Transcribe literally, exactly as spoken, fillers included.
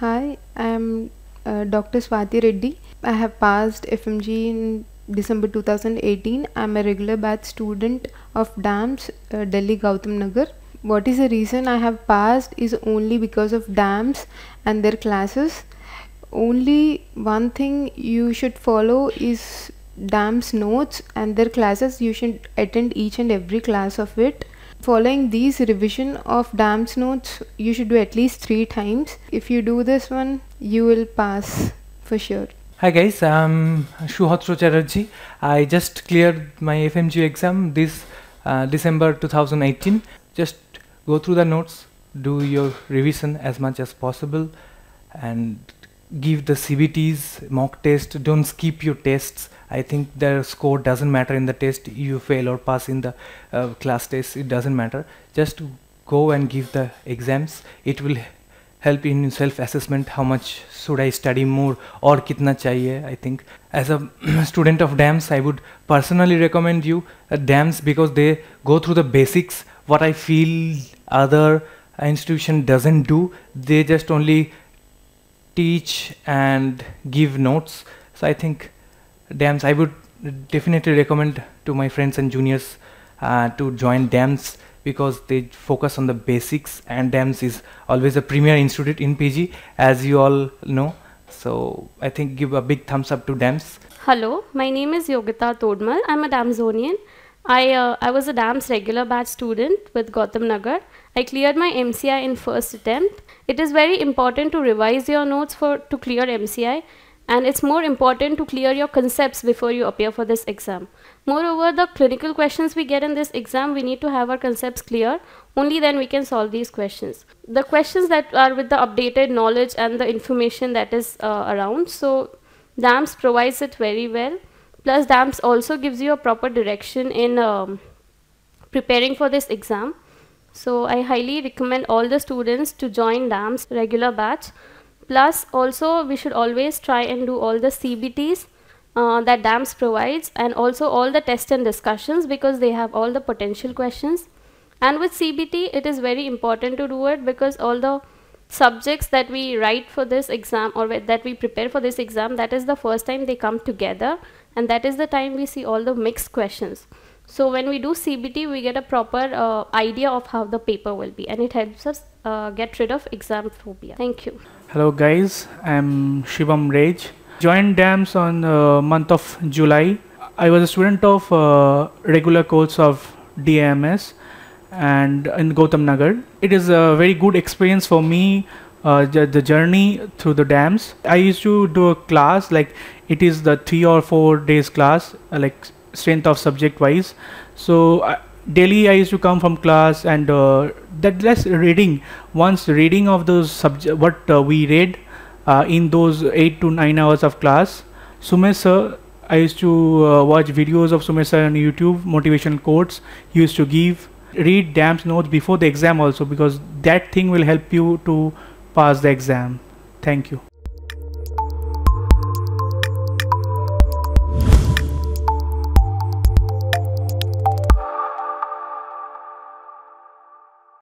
Hi, I am uh, Doctor Swati Reddy. I have passed F M G in December two thousand eighteen. I am a regular batch student of DAMS, uh, Delhi Gautam Nagar. What is the reason I have passed is only because of DAMS and their classes. Only one thing you should follow is DAMS notes and their classes. You should attend each and every class of it. Following these revision of DAMS notes, you should do at least three times. If you do this one, you will pass for sure. Hi guys, I'm Shuhotro Charaji. I just cleared my F M G E exam this uh, December two thousand eighteen. Just go through the notes, do your revision as much as possible, and give the C B Ts, mock test. Don't skip your tests. I think the score doesn't matter in the test. You fail or pass in the uh, class test, it doesn't matter. Just go and give the exams. It will help in self-assessment. How much should I study more or kitna chahiye? I think as a student of DAMS, I would personally recommend you uh, DAMS, because they go through the basics. What I feel other institution doesn't do, they just only teach and give notes. So I think DAMS, I would definitely recommend to my friends and juniors uh, to join DAMS, because they focus on the basics, and DAMS is always a premier institute in P G, as you all know. So I think give a big thumbs up to DAMS. Hello, my name is Yogita Todmal. I'm a DAMSonian. I, uh, I was a DAMS regular batch student with Gautam Nagar. I cleared my M C I in first attempt. It is very important to revise your notes for to clear M C I, and it's more important to clear your concepts before you appear for this exam. Moreover, the clinical questions we get in this exam, we need to have our concepts clear. Only then we can solve these questions. The questions that are with the updated knowledge and the information that is uh, around, so DAMS provides it very well. Plus, DAMS also gives you a proper direction in um, preparing for this exam. So I highly recommend all the students to join DAMS regular batch. Plus, also we should always try and do all the C B Ts uh, that DAMS provides, and also all the tests and discussions, because they have all the potential questions. And with C B T, it is very important to do it, because all the subjects that we write for this exam, or that we prepare for this exam, that is the first time they come together, and that is the time we see all the mixed questions. So when we do C B T, we get a proper uh, idea of how the paper will be, and it helps us uh, get rid of exam phobia. Thank you. Hello guys, I'm Shivam Raj. Joined DAMS on uh, month of July. I was a student of uh, regular course of D A M S and in Gautam Nagar. It is a very good experience for me, uh, the journey through the DAMS. I used to do a class, like it is the three or four days class, uh, like strength of subject wise. So uh, daily I used to come from class, and uh, that less reading, once reading of those subject, what uh, we read uh, in those eight to nine hours of class. Sumesh sir, I used to uh, watch videos of Sumesh sir on YouTube, motivational quotes he used to give. Read DAMS notes before the exam also, because that thing will help you to pass the exam. Thank you.